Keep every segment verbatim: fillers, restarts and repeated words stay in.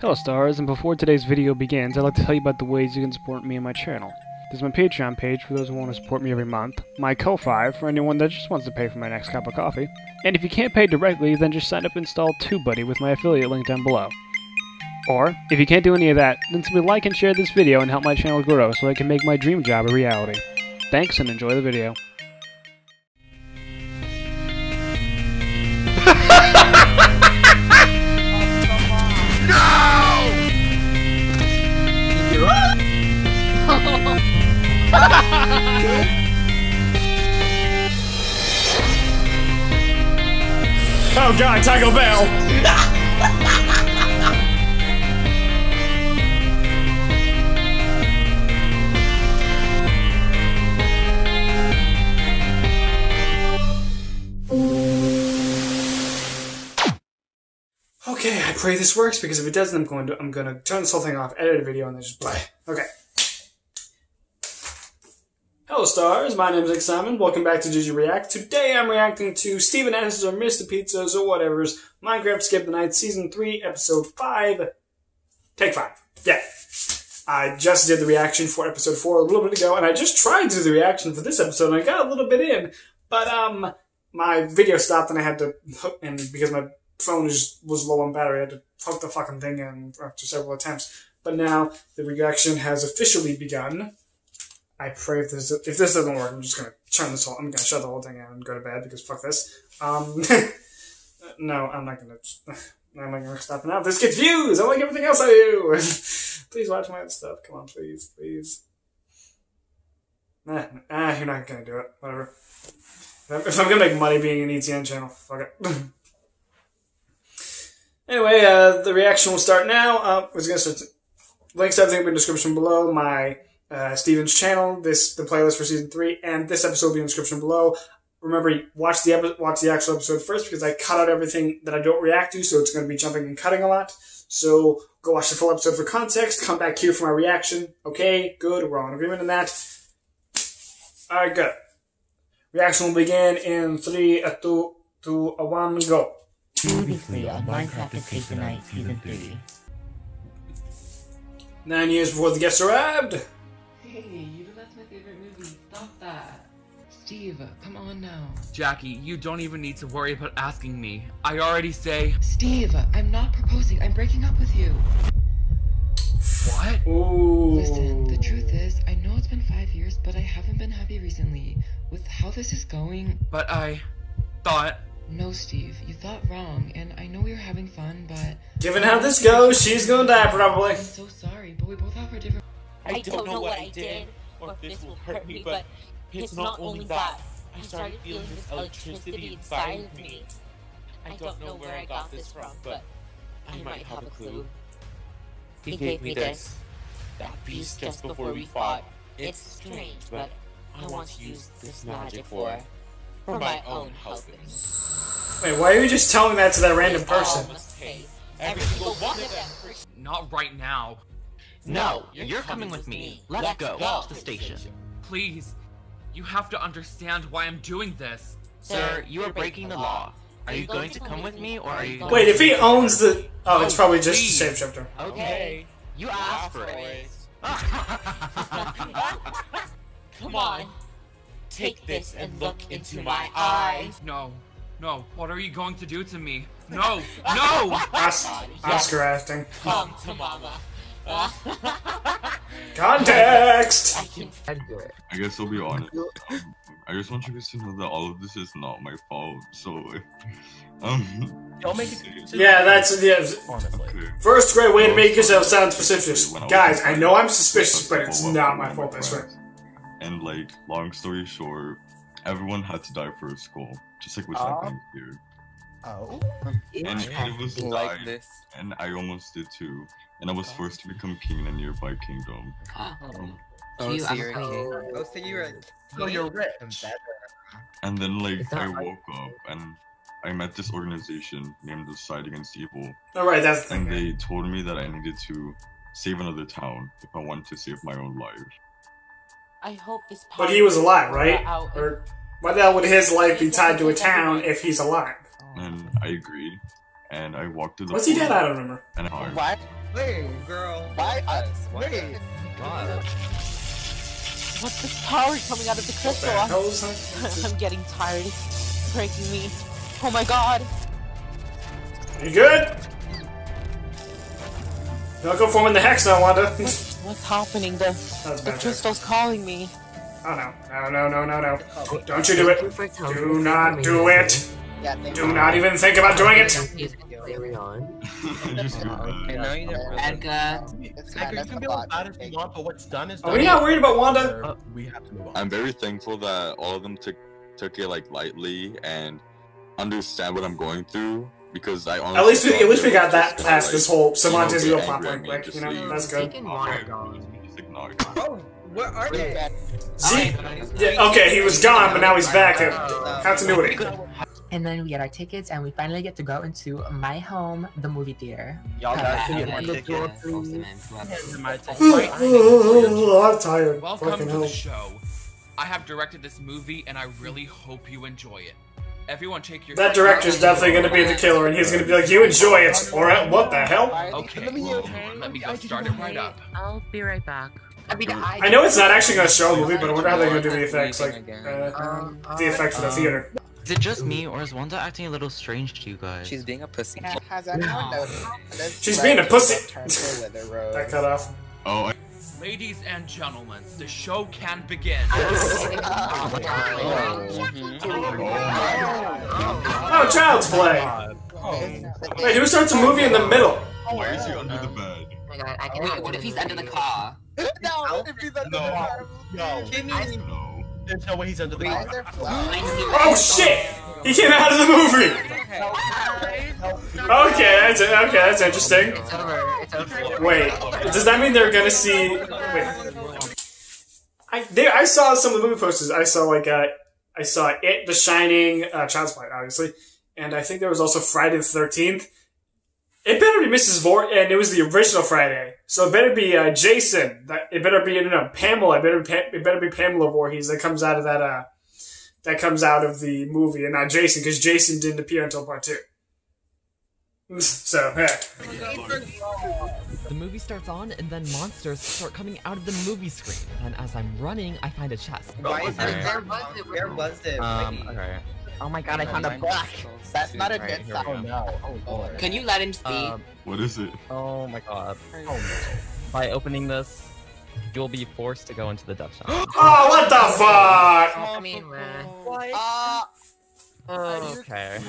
Hello stars, and before today's video begins, I'd like to tell you about the ways you can support me and my channel. There's my Patreon page for those who want to support me every month, my Ko-Fi for anyone that just wants to pay for my next cup of coffee, and if you can't pay directly, then just sign up and install TubeBuddy with my affiliate link down below. Or, if you can't do any of that, then simply like and share this video and help my channel grow so I can make my dream job a reality. Thanks and enjoy the video. Oh god, Tycho Bell! Okay, I pray this works because if it doesn't, I'm going to I'm gonna turn this whole thing off, edit a video, and then just play. Okay. Hello stars, my name is Nic Simon, welcome back to Gigi React. Today I'm reacting to Steven S's or Mister Pizzas or whatever's Minecraft Escape The Night Season three, Episode five, Take five. Yeah. I just did the reaction for Episode four a little bit ago, and I just tried to do the reaction for this episode, and I got a little bit in, but um, my video stopped and I had to hook, and because my phone is, was low on battery, I had to hook the fucking thing in after several attempts. But now, the reaction has officially begun. I pray if this if this doesn't work, I'm just gonna turn this whole. I'm gonna shut the whole thing out and go to bed because fuck this. Um, no, I'm not gonna. I'm not gonna stop now. This gets views. I like everything else I do. Please watch my other stuff. Come on, please, please. Nah, nah, you're not gonna do it. Whatever. If I'm gonna make money being an E T N channel, fuck it. Anyway, uh, the reaction will start now. Uh, I was gonna start. To, links to everything in the description below. My. Uh, Steven's channel, this the playlist for season three, and this episode will be in the description below. Remember, watch the epi watch the actual episode first because I cut out everything that I don't react to, so it's going to be jumping and cutting a lot. So go watch the full episode for context. Come back here for my reaction. Okay, good. We're all in agreement on that. All right, good. Reaction will begin in three, a two, two, a one, go. Previously on Minecraft Escape the Night season three. Nine years before the guests arrived. Hey, you know that's my favorite movie. Stop that. Steve, come on now. Jackie, you don't even need to worry about asking me. I already say... Steve, I'm not proposing. I'm breaking up with you. What? Ooh. Listen, the truth is, I know it's been five years, but I haven't been happy recently with how this is going. But I thought... No, Steve, you thought wrong, and I know we were having fun, but... Given how this goes, she's gonna die, probably. I'm so sorry, but we both have our different... I don't, I don't know, know what, what I did, or if this will hurt me, but it's not only that. I started feeling this electricity inside of me. I don't know where I got this from, but I might have a clue. He gave me this. That beast just before we fought. It's strange, but I want to use this magic for... for my own husband. Wait, why are you just telling that to that random person? Every single one of them. Not right now. No, you're, you're coming, coming with me. me. Let's, Let's go, go to the station. Please, you have to understand why I'm doing this. Sir, you are breaking the law. Are you going to come with me, or are you... Wait, if he owns the... Oh, it's probably just the shapeshifter. Okay, you asked for it. Come on. Take this and look into my eyes. No, no, what are you going to do to me? No, no! Oscar acting. Come to mama. Context! I guess I'll be honest. Um, I just want you guys to know that all of this is not my fault, so if, um... Don't make it... Yeah, that's... Yeah. Honestly. Okay. First great way to make yourself sound suspicious. Guys, I know I'm suspicious, but it's not my fault, that's right. And like, long story short, everyone had to die for a skull, just like what's happening here. Oh? And it was like this. And I almost did too. And I was forced to become king in a nearby kingdom. Oh, um, so you, so you're a king. Oh, so you're a... So you're rich. And then, like, I like... woke up and I met this organization named The Side Against Evil. All right, that's the and thing. And they told me that I needed to save another town if I wanted to save my own life. I hope this. But he was alive, right? Or why the hell would his life be tied to a town if he's alive? And I agreed, and I walked to the. Was he dead? I don't remember. And I. What? Please, girl. Why us? Why please. Us? What's this power coming out of the crystal? I'm, I'm getting tired. It's breaking me. Oh my god. You good? Don't go forming the hex now, Wanda. What's, what's happening? The, the crystal's calling me. Oh no. No, no, no, no, no. Don't you do it. Do not do it. Do not even think about doing it. Are we not worried about Wanda? I'm very thankful that all of them took took it like lightly and understand what I'm going through. Because I honestly at least we, at least we got that past like, this whole Samanta's real plot point, like, you know, leave. That's good. Oh, where are they? See? Yeah, okay, he was gone, but now he's back at continuity. And then we get our tickets, and we finally get to go into my home, the movie theater. Y'all got to get the door through. I'm tired. Welcome to the show. I have directed this movie, and I really hope you enjoy it. Everyone take your that director's definitely going to be the killer, and he's going to be like, you enjoy it, or what the hell? Okay, well, let me get started right up. I'll be right back. I mean, I, I know it's not actually going to show a movie, but I wonder how they're going to do the effects, like, uh, um, the effects um, in the theater. Is it just me, or is Wanda acting a little strange to you guys? She's being a pussy. No. She's being a pussy! That cut off. Oh, I ladies and gentlemen, the show can begin. Oh, child's play! Wait, who starts a movie in the middle? Why is he under the bed? Oh my god, I can oh, what if he's under the car? No, if he's under no, the car. No, no. There's no way he's under the car. Oh shit! He came out of the movie! Okay, that's it. Okay, that's interesting. It's over. It's over. Wait, does that mean they're gonna see? Wait, I they, I saw some of the movie posters. I saw like uh, I saw it, The Shining, uh, Child's Play, obviously, and I think there was also Friday the thirteenth. It better be Missus Vort, and it was the original Friday, so it better be uh, Jason. It better be no, no Pamela. It better be pa it better be Pamela Voorhees that comes out of that uh that comes out of the movie, and not Jason because Jason didn't appear until part two. So, yeah. The movie starts on, and then monsters start coming out of the movie screen. And as I'm running, I find a chest. Why is it? Where was it? Where was it? Um, okay. Oh my god, I found a book! That's not a good sign. Oh no. Oh lord. Can you let him speak? Um, what is it? Oh my god. Oh no. By opening this, you'll be forced to go into the Dutch shop. Oh, what the fuck? I mean, what? Uh, uh, okay.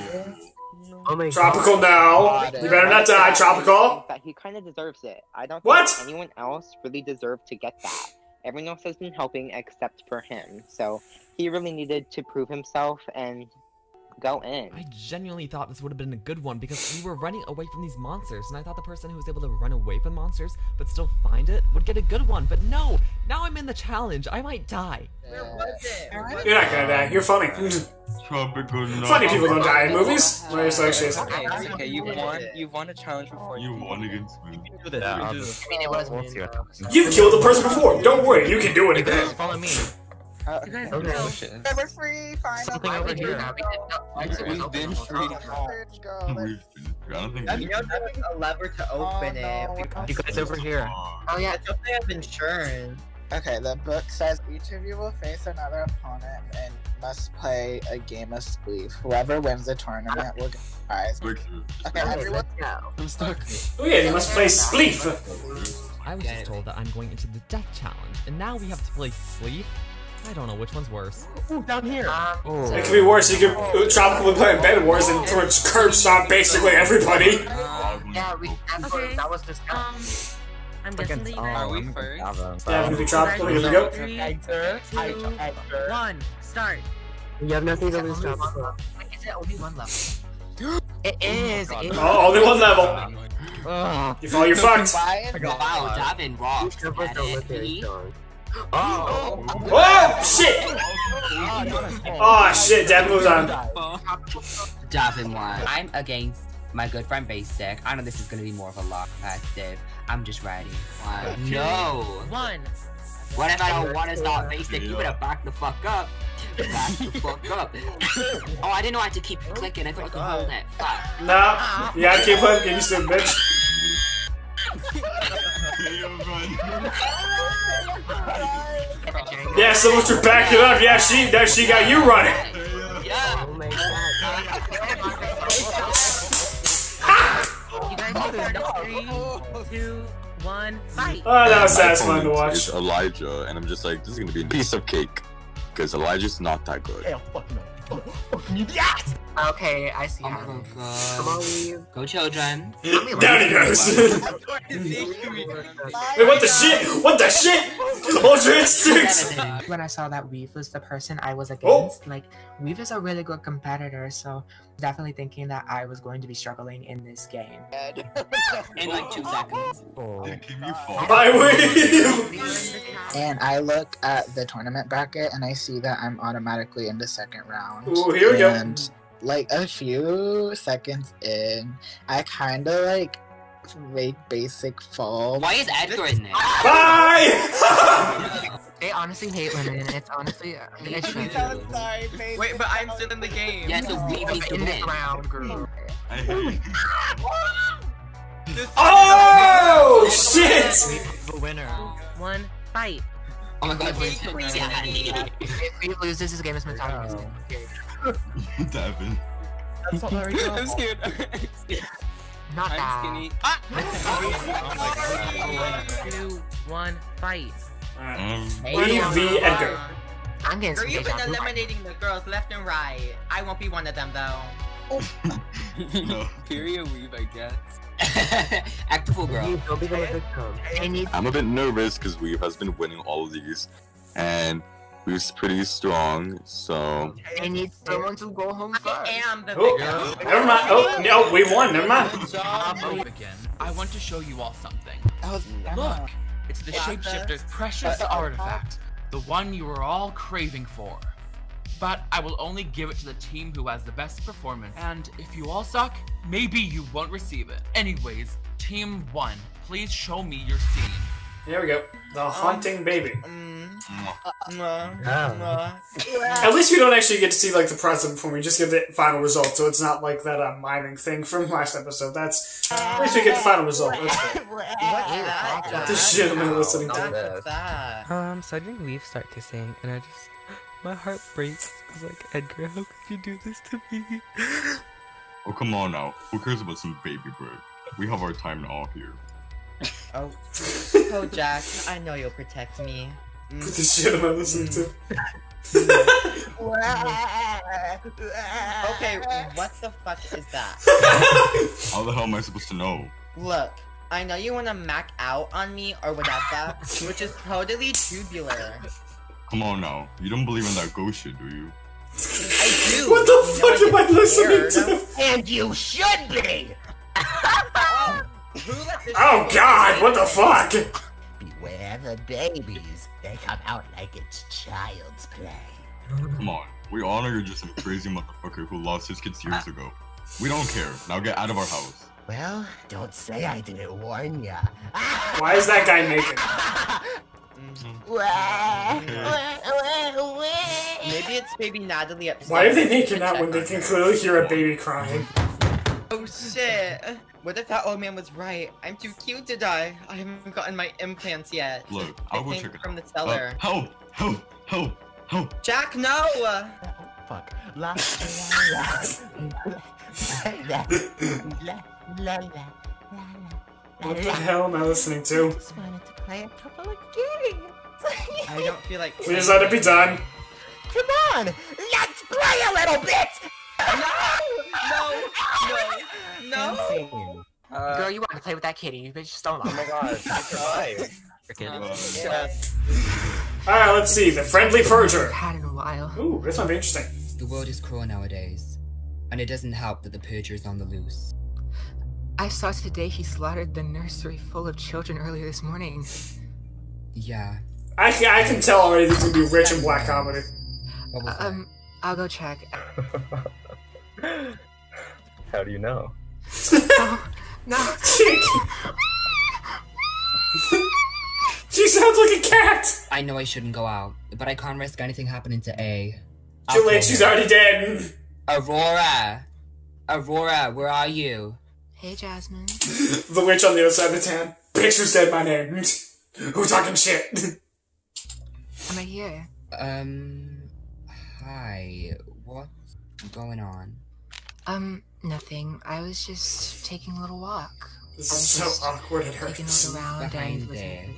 Oh my Tropical God. Now. God. You better not die, Tropical. But he kind of deserves it. I don't what? think anyone else really deserved to get that. Everyone else has been helping except for him. So he really needed to prove himself and go in. I genuinely thought this would have been a good one because we were running away from these monsters, and I thought the person who was able to run away from monsters but still find it would get a good one. But no, now I'm in the challenge. I might die. Where was it? Where was You're it? not gonna die. You're funny. Tropical Night. Funny people don't die in movies. No, it's like shit. Okay, it's okay. You've won. You've won a challenge before. You won against me. Yeah, just, I mean, it was me. You've killed a person before. Don't worry. You can do it again. Follow me. Uh, you guys okay. know. Then we're free, finally. Something over here. We've been free. I'm having a lever to open oh, it. No. You guys over here. Oh yeah, it's something of insurance. Okay, the book says each of you will face another opponent and must play a game of spleef. Whoever wins the tournament will get the prize. Okay, everyone go. I'm stuck. Oh yeah, you must play spleef. I was just told that I'm going into the death challenge, and now we have to play spleef. I don't know which one's worse. Ooh, down here. Uh, oh. It could be worse. You could oh. Tropical play in Bed Wars and throw curb stop basically everybody. Uh, yeah, we. Okay. That was just. Um, I'm guessing the. Are we first? Yeah, it's gonna be Tropical. Here we go. Three, two, one, start. You have nothing to lose, Tropical. Is it only one level? It is. Oh, it oh only one level. Uh, you fall, you're fucked. Wow, Davin rocks. Oh, oh, oh, oh shit! Oh shit, Dad moves on. Davin won. I'm against my good friend Basic. I know this is gonna be more of a lock active. I'm just riding. One. No! One! What if I don't wanna stop Basic? You better back the fuck up. Back the fuck up. Oh, I didn't know I had to keep clicking. I thought I could hold that. Fuck. Nah, yeah, I keep clicking, you stupid bitch. Yeah, so much for backing up. Yeah, she, that she got you running. Yeah. Oh my God. You guys heard of three, two, one, fight. Oh, that was satisfying to watch. It's Elijah, and I'm just like, this is gonna be a piece of cake, because Elijah's not that good. Hell, fuck no. Yes! Okay, I see. Oh my God. Come on, leave. Go children. There he goes. Wait, what the shit? What the shit? Hold your instincts. When I saw that Weave was the person I was against, oh. like, Weave is a really good competitor, so definitely thinking that I was going to be struggling in this game. In like two seconds. Oh. Bye, Weave! And I look at the tournament bracket and I see that I'm automatically in the second round. Ooh, here we go. And like a few seconds in, I kind of like make basic fall. Why is Edgar in there? Bye! They honestly hate women, and it's honestly. Uh, it's true. I'm sorry, baby. Wait, but I'm still in the game. Yeah, so we need to win. Oh shit! The winner. One fight. Oh my God! If we lose, yeah. lose this is game is mentality. What happened? That's not very I'm scared. Not that. I'm skinny. Ah! Oh my God! Two, one, fight. E V Edgar. I'm getting scared. You've been eliminating the girls left and right. I won't be one of them though. No. Period Weave, I guess. Actful girl. I'm a bit nervous because Weave has been winning all of these, and Weave's pretty strong, so. I need someone to go home first. I am the oh, girl. Never mind. Oh no, we won. Never mind. Again, I want to show you all something. Look, it's the shapeshifter's precious artifact, the one you were all craving for. But I will only give it to the team who has the best performance. And if you all suck, maybe you won't receive it. Anyways, team one, please show me your scene. Here we go. The haunting um, baby. Um, uh, uh, yeah. uh, At least we don't actually get to see like the process before we just get the final result, so it's not like that uh, miming thing from last episode. That's at least we get the final result. That's cool. What is this shit am I listening to? Um, so I think we start to sing, and I just. My heart breaks. I was like, Edgar, how could you do this to me? Oh, come on now. Who cares about some baby bird? We have our time all here. Oh, oh, Jack, I know you'll protect me. Mm. What the shit am I listening mm. to? Okay, what the fuck is that? How the hell am I supposed to know? Look, I know you want to mac out on me or without that, which is totally tubular. Come on now, you don't believe in that ghost shit, do you? I do! What the fuck am I listening to? And you should be! Oh God, what the fuck? Beware the babies, they come out like it's child's play. Come on, we all know you're just some crazy motherfucker who lost his kids years ago. We don't care, now get out of our house. Well, don't say I didn't warn ya. Why is that guy naked? Maybe it's baby Natalie upstairs. Why are they making that when they can clearly hear a baby crying? Oh shit. What if that old man was right? I'm too cute to die. I haven't gotten my implants yet. Look, I'll go check it from the cellar. Help! Help! Help! Help! Jack, no! Oh, fuck. La la la la la. What the hell am I listening to? I just wanted to play a couple of games. I don't feel like. Please let it be done. Come on, let's play a little bit. No, no, no, no. Uh, Girl, you want to play with that kitty? You bitch, just don't lie. Oh my God, I tried. All right, let's see the friendly perjure. I've had in a while. Ooh, this might be interesting. The world is cruel nowadays, and it doesn't help that the perjure is on the loose. I saw today he slaughtered the nursery full of children earlier this morning. Yeah. I, I can tell already this would be rich in black comedy. Uh, um, I'll go check. How do you know? No. No. She, she sounds like a cat! I know I shouldn't go out, but I can't risk anything happening to A. Too late, she's already dead. Aurora! Aurora, where are you? Hey, Jasmine. The witch on the other side of the town. Picture said my name. Who talking shit? I'm right here. Um, hi. What's going on? Um, nothing. I was just taking a little walk. This is so awkward, it hurts. Taking a look around and listening.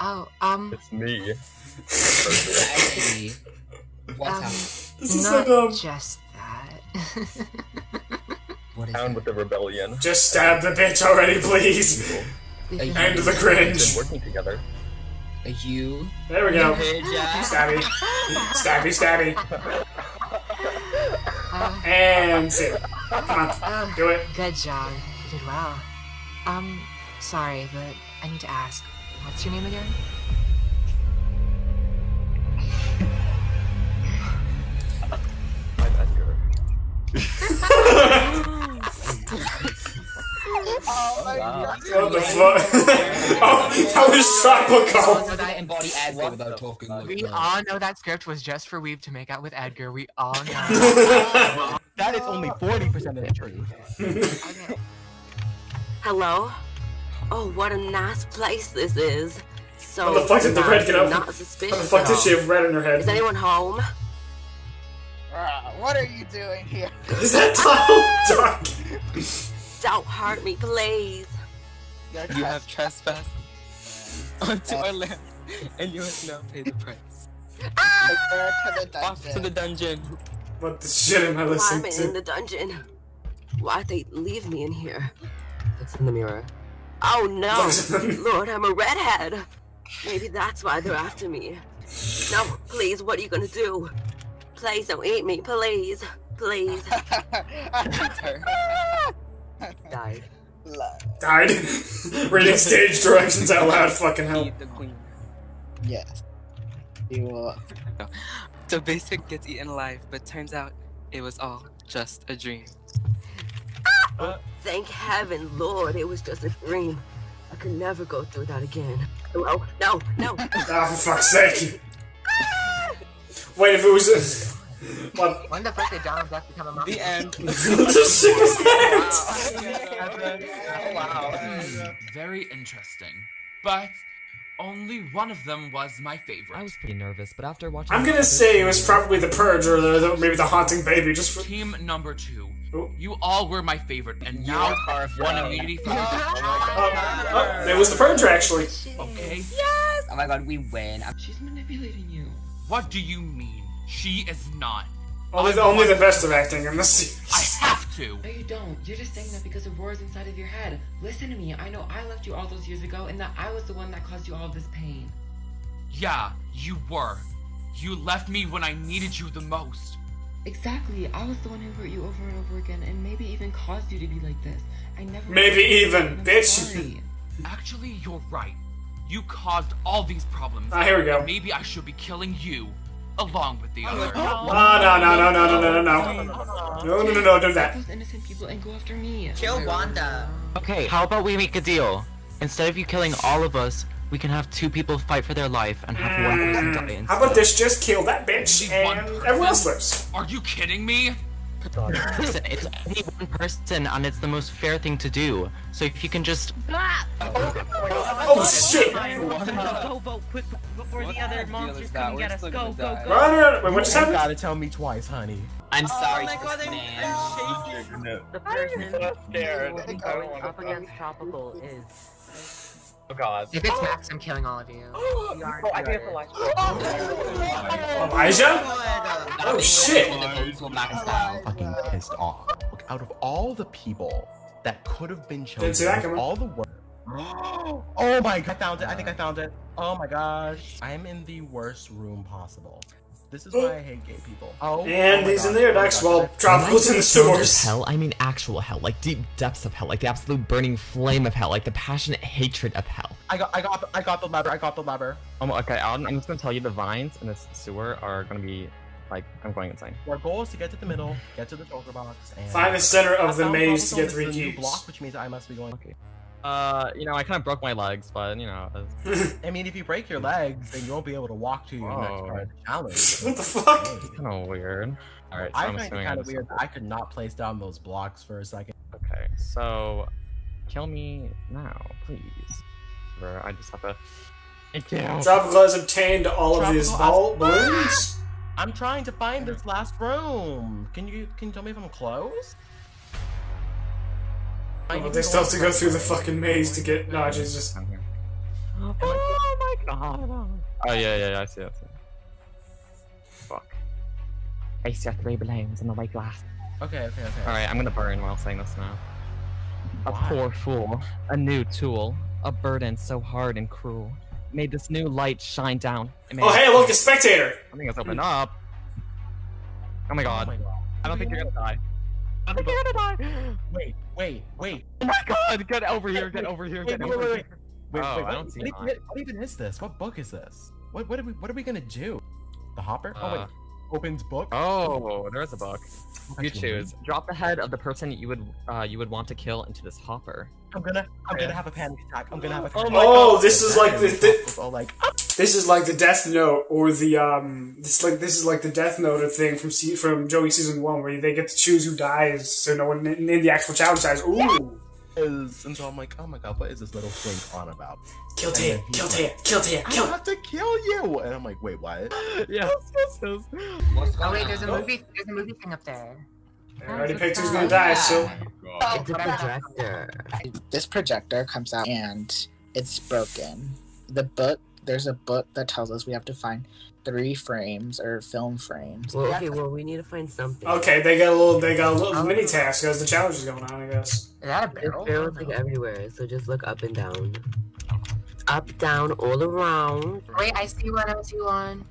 Oh, um... It's me. Hey, what's um, up? This is not so dumb. Just that. What is Down that? With the rebellion. Just stab the bitch already, please. End the cringe. Working together. Are you? There we go. Stabby. Stabby, stabby. Uh, and sit. Come on. Uh, Do it. Good job. You did well. Um, sorry, but I need to ask. What's your name again? My Edgar. Oh my god. What the fuck? Oh, that was tropical. I embody Edgar without talking. We all know that script was just for Weeb to make out with Edgar. We all know. That is only forty percent of the truth. Okay. Hello? Oh, what a nice place this is. So what the fuck did the red get up? Not suspicious. What the fuck did she have red in her head? Is anyone home? Uh, what are you doing here? Is that Donald Duck? Don't hurt me, please. You have trespassed onto our land, and you have now paid the price. Ah! To the Off to the dungeon. What the shit am I listening to? Why am I in the dungeon? Why'd they leave me in here? It's in the mirror. Oh no! Lord, I'm a redhead! Maybe that's why they're after me. No, please, what are you gonna do? Please don't eat me, please. Please. Died. Died? Reading stage directions out loud, fucking hell. Eat the queen. Yes. You will. So Basic gets eaten alive, but turns out it was all just a dream. Uh, Thank heaven, Lord, it was just a dream. I could never go through that again. Hello? No, no. Ah, for fuck's sake. Wait, if it was this. What? When the fuck did Donald Duck become a monkey? The end. What the shit was that? Wow. Mm, very interesting. But only one of them was my favorite. I was pretty nervous, but after watching. I'm gonna say it was probably The Purge or the, the, maybe The Haunting Baby. Just for team number two. You all were my favorite, and now yeah. one immunity for yeah. oh, oh, oh, it was The Purge, actually. Okay. Yes! Oh my god, we win. She's manipulating you. What do you mean? She is not. Only the, only the best of acting in this series. I have to. No, you don't. You're just saying that because of roars inside of your head. Listen to me. I know I left you all those years ago, and that I was the one that caused you all this pain. Yeah, you were. You left me when I needed you the most. Exactly, I was the one who hurt you over and over again, and maybe even caused you to be like this. I never- Maybe even, bitch! Actually, you're right. You caused all these problems. Ah, here we go. Maybe I should be killing you, along with the others. No, no, no, no, no, no, no, no, no, no, no, no, do that. Those innocent people and go after me. Kill Wanda. Okay, how about we make a deal? Instead of you killing all of us, we can have two people fight for their life and have mm. one person die instead. How about this? Just kill that bitch and everyone else lives. Are you kidding me? Listen, it's only one person and it's the most fair thing to do. So if you can just. Oh, oh shit! Go vote quick before the other monsters come get us. Go, go, go. Wait, what just happened? You gotta tell me twice, honey. I'm sorry, oh God, I'm shaking. No. The person who's going up against Tropical is. Oh god. If it's Max, I'm killing all of you. Oh, you are, oh I think it's Elijah. Oh, Elijah? Oh shit! I'm fucking pissed off. Look, out of all the people that could have been chosen, all the work. Oh my god, I found it. I think I found it. Oh my gosh. I'm in the worst room possible. This is why I hate gay people. Oh, and oh he's God. in the Next, well, Tropical's in the sewers. Hell, I mean actual hell, like deep depths of hell, like the absolute burning flame of hell, like the passionate hatred of hell. I got, I got, I got the lever. I got the lever. Um, okay, Alan, I'm just gonna tell you the vines in this sewer are gonna be, like, I'm going insane. Our goal is to get to the middle, get to the joker box, and find the center of the maze to get three keys. Block, which means I must be going. Okay. Uh, you know, I kind of broke my legs, but, you know... I mean, if you break your legs, then you won't be able to walk to your Whoa. next part of the challenge. What the fuck? It's kind of weird. Alright, so I I'm assuming... I kind of weird that I could not place down those blocks for a second. Okay, so... Kill me now, please. or I just have to. Thank you. Tropical has obtained all Tropical of these ball balloons. I'm trying to find this last room. Can you can you tell me if I'm close? Oh, they still have to go through the fucking maze to get Nodge's. Just. Oh my god. Oh yeah, yeah, yeah, I see that. Fuck. Place your three balloons in the white glass. Okay, okay, okay. Alright, I'm gonna burn while saying this now. A poor fool, a new tool, a burden so hard and cruel. Made this new light shine down. Oh hey, look, a spectator! I think it's open up. Oh my god. Oh my god. I don't think you're gonna die. I don't think you're gonna die! Wait, wait, wait. Oh my god! Get over here, get over here, get over here. Wait, oh, wait, I don't what, see what, even, what even is this? What book is this? What what are we what are we gonna do? The hopper? Uh, oh wait. Opens book. Oh, there is a book. You choose. Drop the head of the person you would uh, you would want to kill into this hopper. I'm gonna I'm yeah. gonna have a panic attack. I'm gonna have a panic attack. Oh, oh this is like the, the like this is like the Death Note or the um this like this is like the Death Note thing from C from Joey season one where they get to choose who dies so no one in the actual challenge dies. Ooh. Yeah. Is, and so I'm like, oh my god, what is this little thing on about? Kill Taya, kill Taya, like, kill Taya, kill I have to kill you! And I'm like, wait, what? Yeah. What's oh wait, there's a movie, there's a movie thing up there. I already picked who's gonna die, yeah. so... Oh, it's a projector. This projector comes out and it's broken. The book, there's a book that tells us we have to find three frames or film frames. Well, okay, well, we need to find something. Okay, they got a little, they got a little mini task because the challenge is going on, I guess. Is that a barrel? There's barrels like everywhere, so just look up and down. Up, down, all around. Wait, I see one, I see one.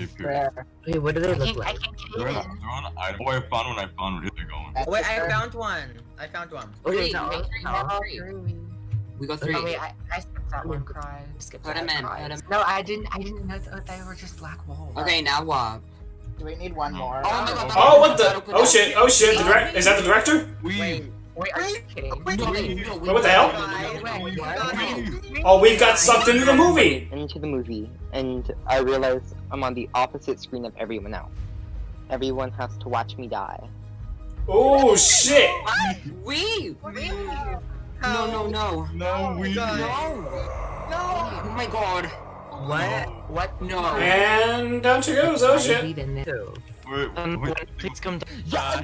Okay, wait, what do they I look like? I can't get they're in. On, on, I, oh, I found one, I found one. Here they go. Wait, I found one. I found one. Okay, now, now. We got three. Oh, wait, I, I skipped that one. Cry. Skipped put him in. Put him. No, I didn't. I didn't know that they were just black walls. Okay, now what? Do we need one more? Oh, no, no, no, oh what the? Oh shit! Oh shit! The direct is that the director? We. Wait, wait, are you kidding? Wait, wait, no, what the hell? Oh, we've got sucked into the movie. Into the movie, and I realized I'm on the opposite screen of everyone else. Everyone has to watch me die. Oh shit! What? We. We. No, no, no. No, we... No! No! Oh my god. What? What? No. And down she goes, oh shit. Um, please come down.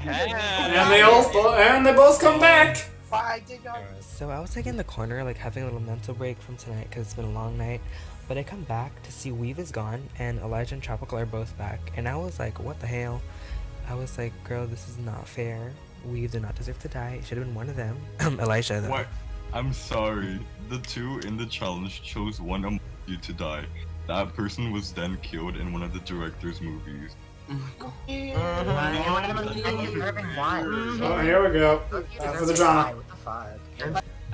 And they all... And they both come back! So I was like in the corner, like having a little mental break from tonight because it's been a long night. But I come back to see Weave is gone and Elijah and Tropical are both back. And I was like, what the hell? I was like, girl, this is not fair. We do not deserve to die. It should have been one of them. Elisha, though. What? I'm sorry. The two in the challenge chose one of you to die. That person was then killed in one of the director's movies. Oh my god. Mm-hmm. Oh, here we go. Time for the drama.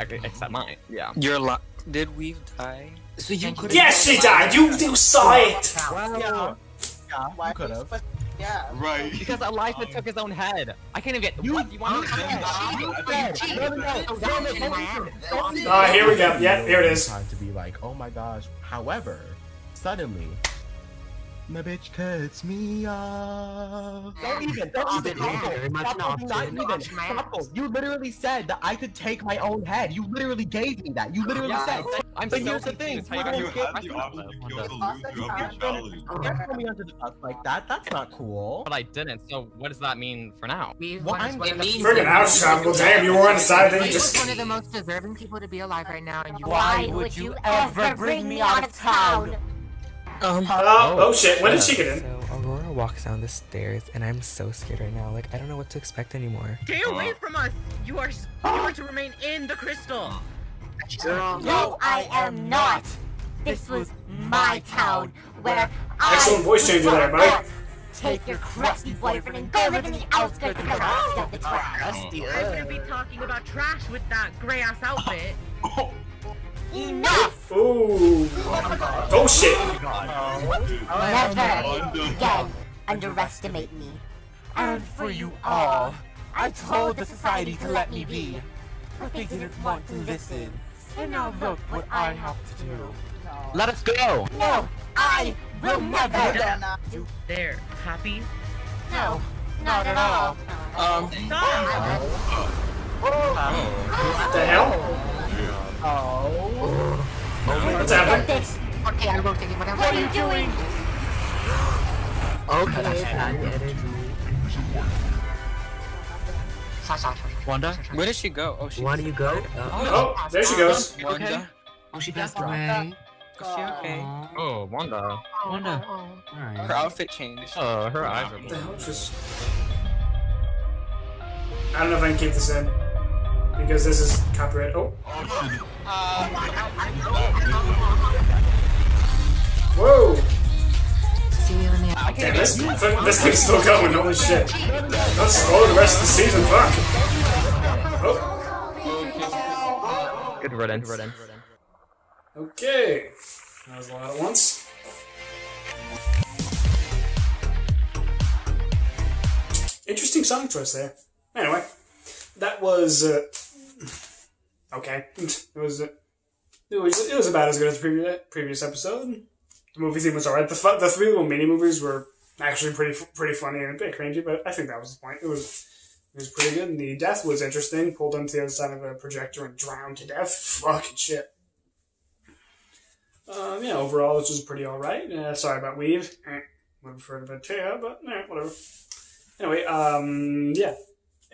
Okay, except mine. Yeah. You're alive. Did we die? So you could. Yes, she died. You, you saw it. Wow. Yeah. Yeah, you could have. Yeah. Right. Because Elijah um, took his own head. I can't even get. You, what? You want to do? Ah, here we go. Yeah, here it is. Time to be like, oh my gosh. However, suddenly, my bitch cuts me off. Don't even. Don't even. Not even. Stop. You literally said that I could take my own head. You literally gave me that. You literally said. I'm but so here's the thing, you had the option to kill the loser of the challenge. Don't throw me under the bus like that, that's not cool. But I didn't, so what does that mean for now? Well, I'm freaking out, Tropical. Damn, you were on the side, then you just... one of the most deserving people to be alive right now, and you... Why would you ever bring me out of town? Um, Hello? Oh shit, when did she get in? So Aurora walks down the stairs, and I'm so scared right now. Like, I don't know what to expect anymore. Stay away from us! You are... You are to remain in the crystal! No, no, I am not. This was my town where I. Excellent voice changer there, buddy. Take your crusty boyfriend and go live in the outskirts of the rest of the town. I'm gonna be talking about trash with that gray ass outfit. Enough! Ooh. Oh shit! Never again underestimate me. And for you all, I told the society to let me be, but they didn't want to listen. And now look what I have to do. Let us go! No! I will never! Do there, happy? No, not at all. Um, no. Oh. Oh. What the hell? Oh. Oh. What's happening? Okay, I won't take it. What are you doing? Okay, I get it. Wanda? Where did she go? Oh, she. Wanda, you go? Oh, oh, there she goes. Wanda. Oh, she passed away. Is she okay? Oh, Wanda. Wanda. Her outfit changed. Oh, her eyes are. What the hell? Just. I don't know if I can keep this in because this is copyright. Oh. Whoa. Damn, this, this thing's still going, holy shit. Don't slow the rest of the season, fuck. Oh. Good run in, good run in. Okay. That was a lot at once. Interesting song choice there. Anyway, that was, uh, okay. It was, uh, it was, it was about as good as the previous, previous episode. The movie scene was alright. The, the three little mini movies were actually pretty pretty funny and a bit cringy, but I think that was the point. It was it was pretty good. And the death was interesting. Pulled onto the other side of a projector and drowned to death. Fucking shit. Um, yeah, overall, this was pretty alright. Uh, sorry about Weave. Eh, would have preferred a bit too, but eh, whatever. Anyway, um, yeah.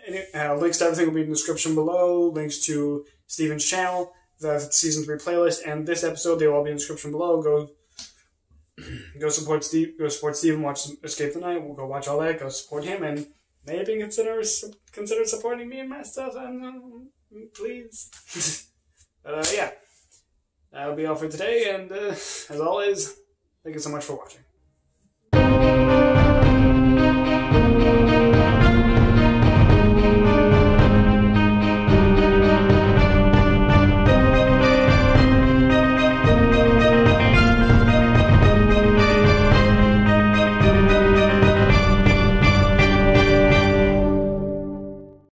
Any, uh, links to everything will be in the description below. Links to Steven's channel, the season three playlist, and this episode. They will all be in the description below. Go. Go support Steve. Go support Steven. Watch Escape the Night. We'll go watch all that. Go support him, and maybe consider consider supporting me and my stuff. I don't know, please. But uh, yeah, that'll be all for today. And uh, as always, thank you so much for watching.